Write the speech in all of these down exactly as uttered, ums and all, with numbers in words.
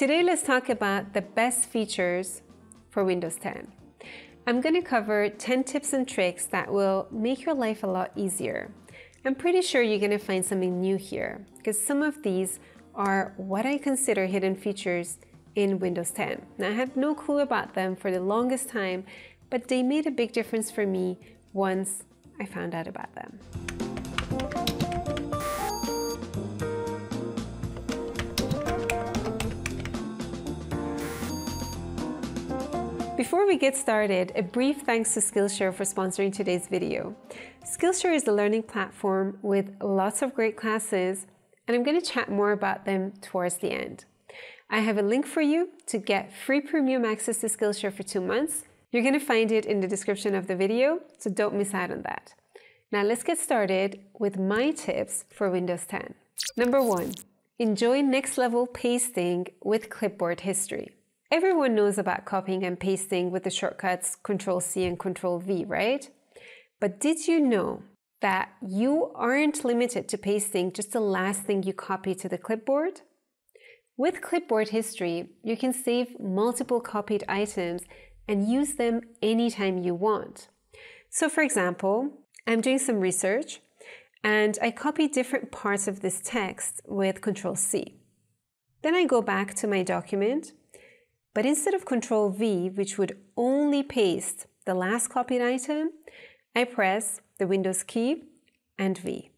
Today, let's talk about the best features for Windows ten. I'm going to cover ten tips and tricks that will make your life a lot easier. I'm pretty sure you're going to find something new here, because some of these are what I consider hidden features in Windows ten. Now, I had no clue about them for the longest time, but they made a big difference for me once I found out about them. Before we get started, a brief thanks to Skillshare for sponsoring today's video. Skillshare is a learning platform with lots of great classes, and I'm going to chat more about them towards the end. I have a link for you to get free premium access to Skillshare for two months. You're going to find it in the description of the video, so don't miss out on that. Now let's get started with my tips for Windows ten. Number one, enjoy next level pasting with Clipboard History. Everyone knows about copying and pasting with the shortcuts Control C and Control V, right? But did you know that you aren't limited to pasting just the last thing you copy to the clipboard? With Clipboard History, you can save multiple copied items and use them anytime you want. So for example, I'm doing some research and I copy different parts of this text with Control C. Then I go back to my document. But instead of Control V, which would only paste the last copied item, I press the Windows key and V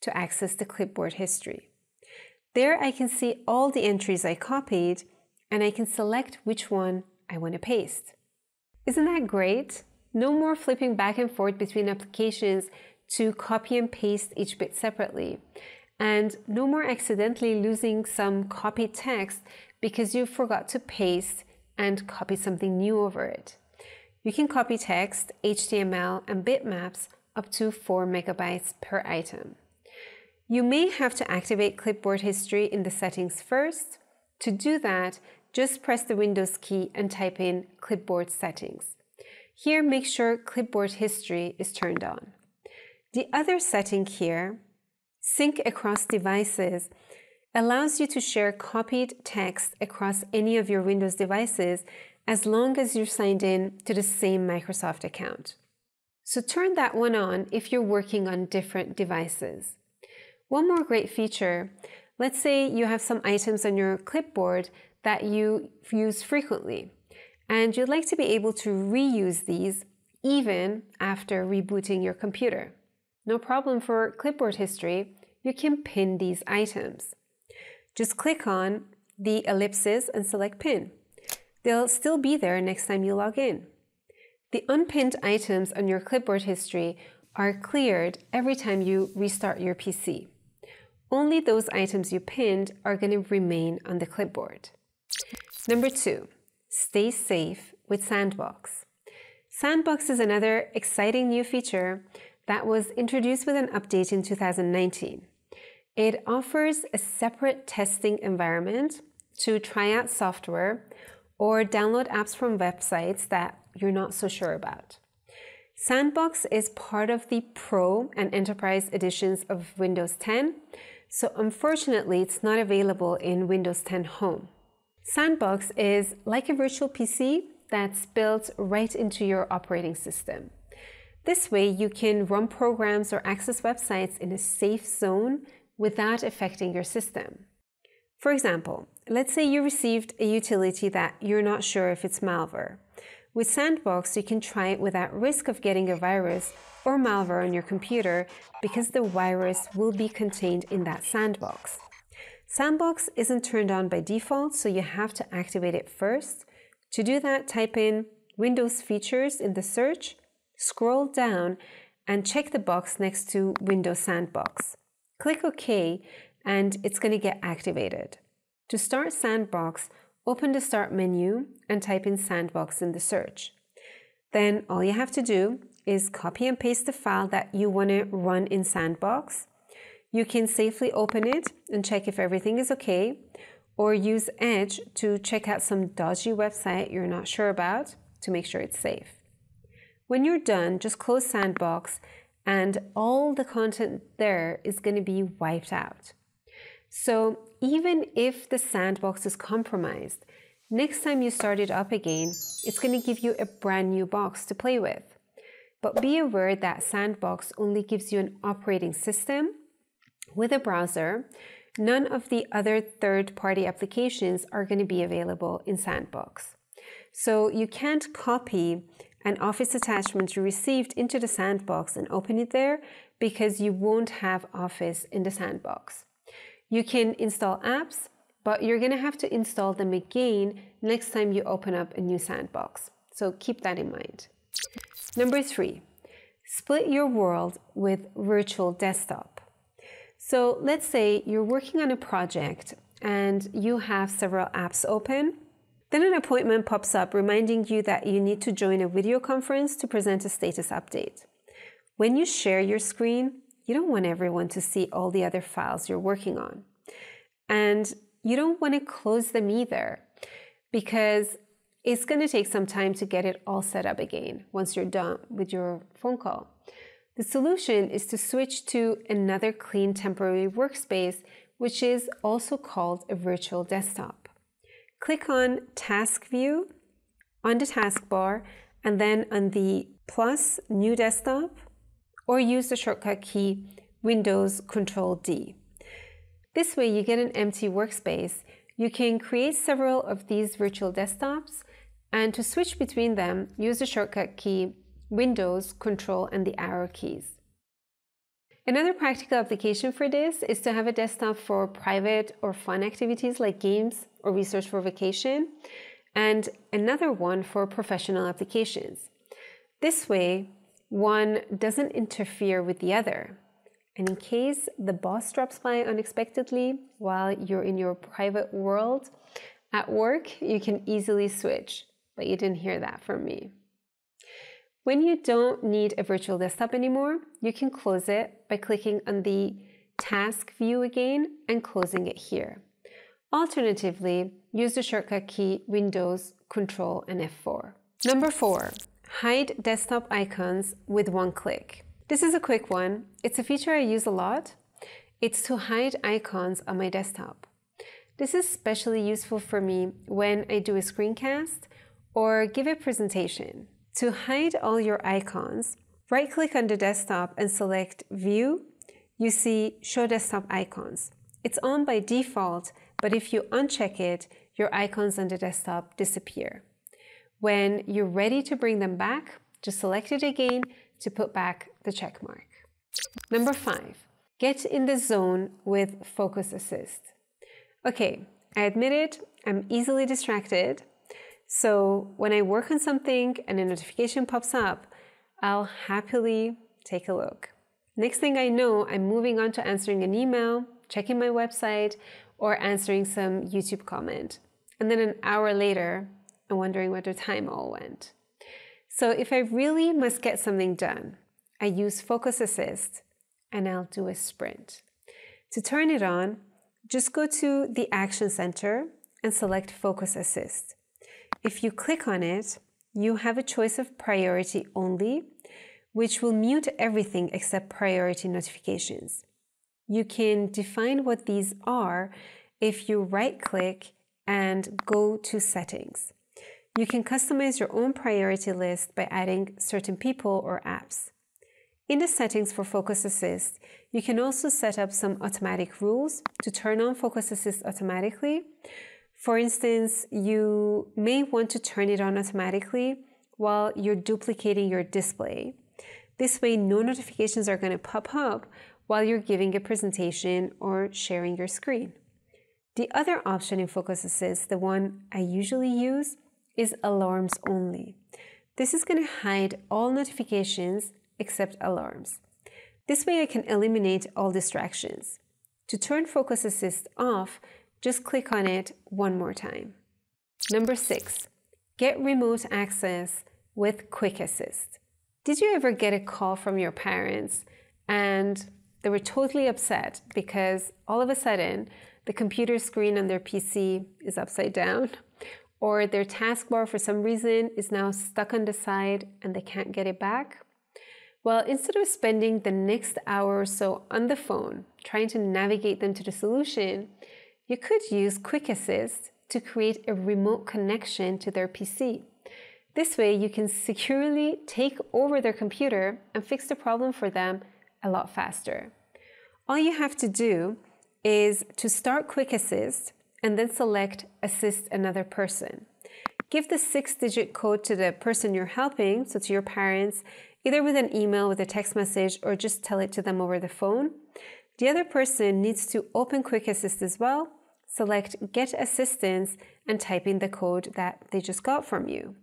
to access the Clipboard History. There I can see all the entries I copied, and I can select which one I want to paste. Isn't that great? No more flipping back and forth between applications to copy and paste each bit separately. And no more accidentally losing some copied text because you forgot to paste and copy something new over it. You can copy text, H T M L, and bitmaps up to four megabytes per item. You may have to activate Clipboard History in the settings first. To do that, just press the Windows key and type in Clipboard Settings. Here, make sure Clipboard History is turned on. The other setting here, Sync across devices, allows you to share copied text across any of your Windows devices as long as you're signed in to the same Microsoft account. So turn that one on if you're working on different devices. One more great feature, let's say you have some items on your clipboard that you use frequently, and you'd like to be able to reuse these even after rebooting your computer. No problem for Clipboard History, you can pin these items. Just click on the ellipses and select Pin. They'll still be there next time you log in. The unpinned items on your Clipboard History are cleared every time you restart your P C. Only those items you pinned are going to remain on the clipboard. Number two, stay safe with Sandbox. Sandbox is another exciting new feature that was introduced with an update in two thousand nineteen. It offers a separate testing environment to try out software or download apps from websites that you're not so sure about. Sandbox is part of the Pro and Enterprise editions of Windows ten, so unfortunately it's not available in Windows ten Home. Sandbox is like a virtual P C that's built right into your operating system. This way, you can run programs or access websites in a safe zone without affecting your system. For example, let's say you received a utility that you're not sure if it's malware. With Sandbox, you can try it without risk of getting a virus or malware on your computer because the virus will be contained in that sandbox. Sandbox isn't turned on by default, so you have to activate it first. To do that, type in Windows Features in the search, scroll down and check the box next to Windows Sandbox. Click OK and it's going to get activated. To start Sandbox, open the Start menu and type in Sandbox in the search. Then all you have to do is copy and paste the file that you want to run in Sandbox. You can safely open it and check if everything is okay, or use Edge to check out some dodgy website you're not sure about to make sure it's safe. When you're done, just close Sandbox and all the content there is going to be wiped out. So even if the sandbox is compromised. Next time you start it up again, it's going to give you a brand new box to play with. But be aware that Sandbox only gives you an operating system with a browser. None of the other third-party applications are going to be available in Sandbox. So you can't copy an Office attachment you received into the Sandbox and open it there, because you won't have Office in the Sandbox. You can install apps, but you're going to have to install them again next time you open up a new Sandbox. So keep that in mind. Number three, split your world with virtual desktop. So let's say you're working on a project and you have several apps open. Then an appointment pops up reminding you that you need to join a video conference to present a status update. When you share your screen, you don't want everyone to see all the other files you're working on. And you don't want to close them either, because it's going to take some time to get it all set up again once you're done with your phone call. The solution is to switch to another clean temporary workspace, which is also called a virtual desktop. Click on Task View on the taskbar and then on the plus New Desktop, or use the shortcut key Windows Control D. This way you get an empty workspace. You can create several of these virtual desktops, and to switch between them, use the shortcut key, Windows, Control, and the arrow keys. Another practical application for this is to have a desktop for private or fun activities like games or research for vacation, and another one for professional applications. This way, one doesn't interfere with the other. And in case the boss drops by unexpectedly while you're in your private world at work, you can easily switch. But you didn't hear that from me. When you don't need a virtual desktop anymore, you can close it by clicking on the Task View again and closing it here. Alternatively, use the shortcut key Windows, Control, and F four. Number four, hide desktop icons with one click. This is a quick one. It's a feature I use a lot. It's to hide icons on my desktop. This is especially useful for me when I do a screencast or give a presentation. To hide all your icons, right-click on the desktop and select View. You see Show Desktop Icons. It's on by default, but if you uncheck it, your icons on the desktop disappear. When you're ready to bring them back, just select it again to put back the check mark. Number five, get in the zone with Focus Assist. Okay, I admit it, I'm easily distracted. So when I work on something and a notification pops up, I'll happily take a look. Next thing I know, I'm moving on to answering an email, checking my website, or answering some YouTube comment. And then an hour later, I'm wondering where the time all went. So if I really must get something done, I use Focus Assist and I'll do a sprint. To turn it on, just go to the Action Center and select Focus Assist. If you click on it, you have a choice of priority only, which will mute everything except priority notifications. You can define what these are if you right-click and go to Settings. You can customize your own priority list by adding certain people or apps. In the settings for Focus Assist, you can also set up some automatic rules to turn on Focus Assist automatically. For instance, you may want to turn it on automatically while you're duplicating your display. This way, no notifications are going to pop up while you're giving a presentation or sharing your screen. The other option in Focus Assist, the one I usually use, is alarms only. This is going to hide all notifications except alarms. This way I can eliminate all distractions. To turn Focus Assist off, just click on it one more time. Number six, get remote access with Quick Assist. Did you ever get a call from your parents and they were totally upset because all of a sudden the computer screen on their P C is upside down? Or their taskbar for some reason is now stuck on the side and they can't get it back? Well, instead of spending the next hour or so on the phone trying to navigate them to the solution, You could use Quick Assist to create a remote connection to their P C. This way you can securely take over their computer and fix the problem for them a lot faster. All you have to do is to start Quick Assist and then select Assist Another Person. Give the six-digit code to the person you're helping, so to your parents, either with an email, with a text message, or just tell it to them over the phone. The other person needs to open Quick Assist as well, select Get Assistance, and type in the code that they just got from you.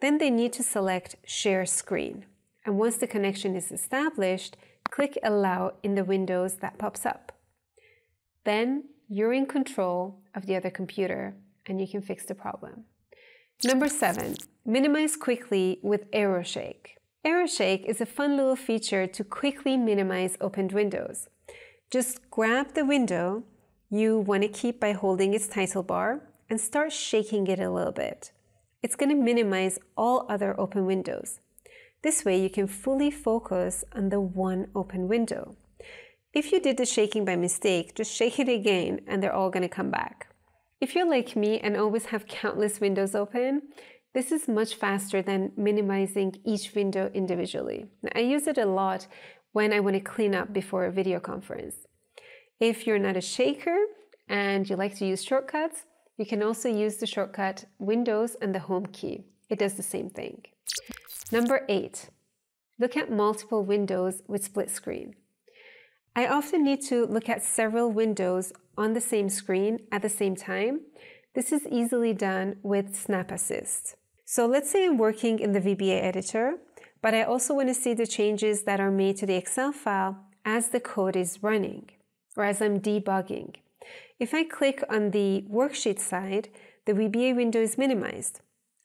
Then they need to select Share Screen. And once the connection is established, click Allow in the windows that pops up. Then you're in control of the other computer and you can fix the problem. Number seven, minimize quickly with Aero Shake. Aero Shake is a fun little feature to quickly minimize opened windows. Just grab the window you want to keep by holding its title bar and start shaking it a little bit. It's going to minimize all other open windows. This way you can fully focus on the one open window. If you did the shaking by mistake, just shake it again and they're all going to come back. If you're like me and always have countless windows open, this is much faster than minimizing each window individually. Now, I use it a lot when I want to clean up before a video conference. If you're not a shaker and you like to use shortcuts, you can also use the shortcut Windows and the Home key. It does the same thing. Number eight, look at multiple windows with split screen. I often need to look at several windows on the same screen at the same time. This is easily done with Snap Assist. So let's say I'm working in the V B A editor, but I also want to see the changes that are made to the Excel file as the code is running or as I'm debugging. If I click on the worksheet side, the V B A window is minimized.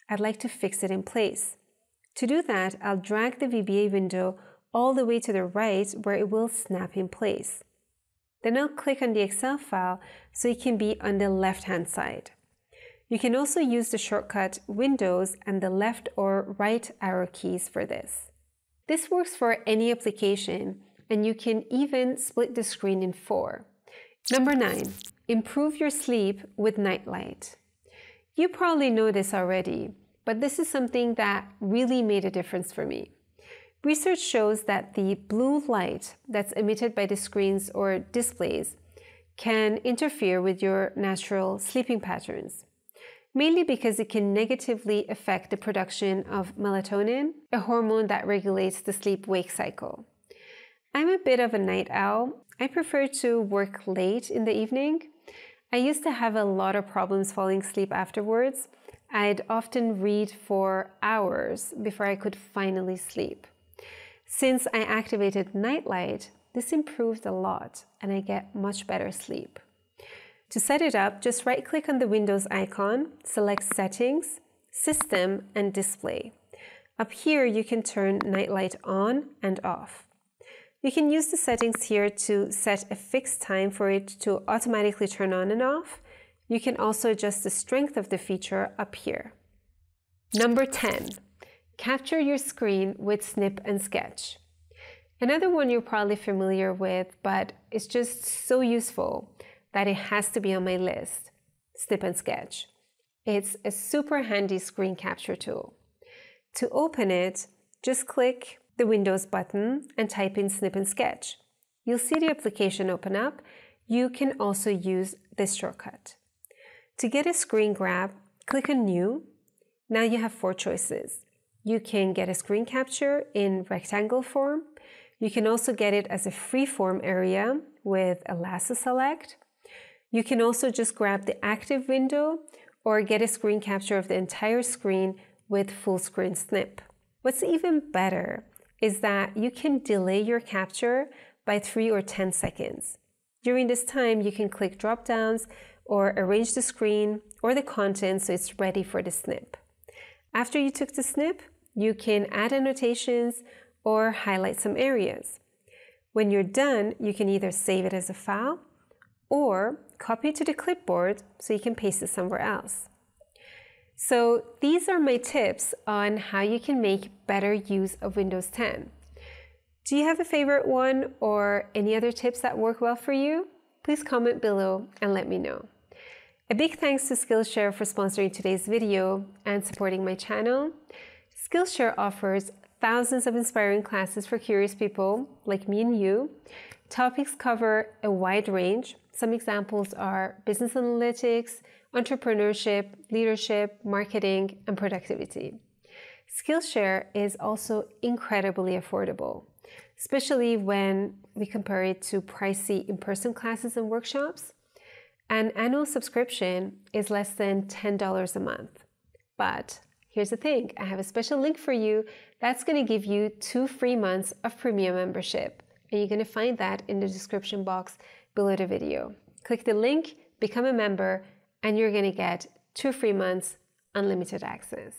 I'd like to fix it in place. To do that, I'll drag the V B A window all the way to the right where it will snap in place. Then I'll click on the Excel file so it can be on the left-hand side. You can also use the shortcut Windows and the left or right arrow keys for this. This works for any application, and you can even split the screen in four. Number nine, improve your sleep with Night Light. You probably know this already, but this is something that really made a difference for me. Research shows that the blue light that's emitted by the screens or displays can interfere with your natural sleeping patterns, mainly because it can negatively affect the production of melatonin, a hormone that regulates the sleep-wake cycle. I'm a bit of a night owl. I prefer to work late in the evening. I used to have a lot of problems falling asleep afterwards. I'd often read for hours before I could finally sleep. Since I activated Night Light, this improved a lot and I get much better sleep. To set it up, just right-click on the Windows icon, select Settings, System, and Display. Up here, you can turn Night Light on and off. You can use the settings here to set a fixed time for it to automatically turn on and off. You can also adjust the strength of the feature up here. Number ten. Capture your screen with Snip and Sketch. Another one you're probably familiar with, but it's just so useful that it has to be on my list, Snip and Sketch. It's a super handy screen capture tool. To open it, just click the Windows button and type in Snip and Sketch. You'll see the application open up. You can also use this shortcut. To get a screen grab, click on New. Now you have four choices. You can get a screen capture in rectangle form. You can also get it as a freeform area with a lasso select. You can also just grab the active window or get a screen capture of the entire screen with full screen snip. What's even better is that you can delay your capture by three or ten seconds. During this time, you can click drop downs or arrange the screen or the content so it's ready for the snip. After you took the snip, you can add annotations or highlight some areas. When you're done, you can either save it as a file or copy it to the clipboard so you can paste it somewhere else. So these are my tips on how you can make better use of Windows ten. Do you have a favorite one or any other tips that work well for you? please comment below and let me know. A big thanks to Skillshare for sponsoring today's video and supporting my channel. Skillshare offers thousands of inspiring classes for curious people like me and you. Topics cover a wide range. Some examples are business analytics, entrepreneurship, leadership, marketing, and productivity. Skillshare is also incredibly affordable, especially when we compare it to pricey in-person classes and workshops. An annual subscription is less than ten dollars a month. But here's the thing, I have a special link for you that's going to give you two free months of premium membership. And you're going to find that in the description box below the video. Click the link, become a member, and you're going to get two free months unlimited access.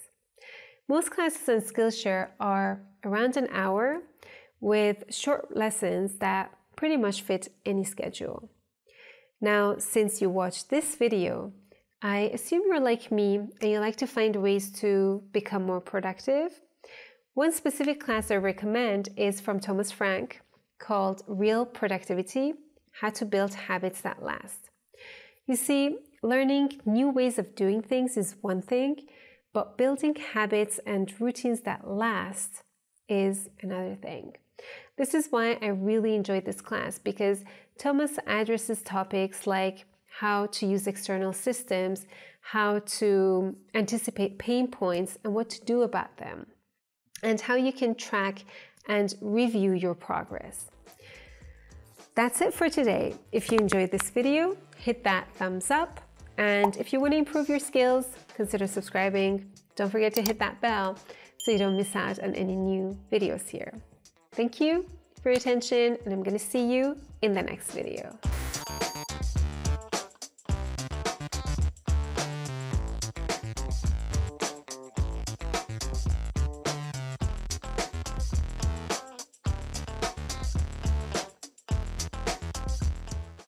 Most classes on Skillshare are around an hour with short lessons that pretty much fit any schedule. Now, since you watched this video, I assume you're like me and you like to find ways to become more productive. One specific class I recommend is from Thomas Frank called Real Productivity: How to Build Habits That Last. You see, learning new ways of doing things is one thing, but building habits and routines that last is another thing. This is why I really enjoyed this class, because Thomas addresses topics like how to use external systems, how to anticipate pain points and what to do about them, and how you can track and review your progress. That's it for today. If you enjoyed this video, hit that thumbs up. And if you want to improve your skills, consider subscribing. Don't forget to hit that bell so you don't miss out on any new videos here. Thank you for your attention, and I'm going to see you in the next video.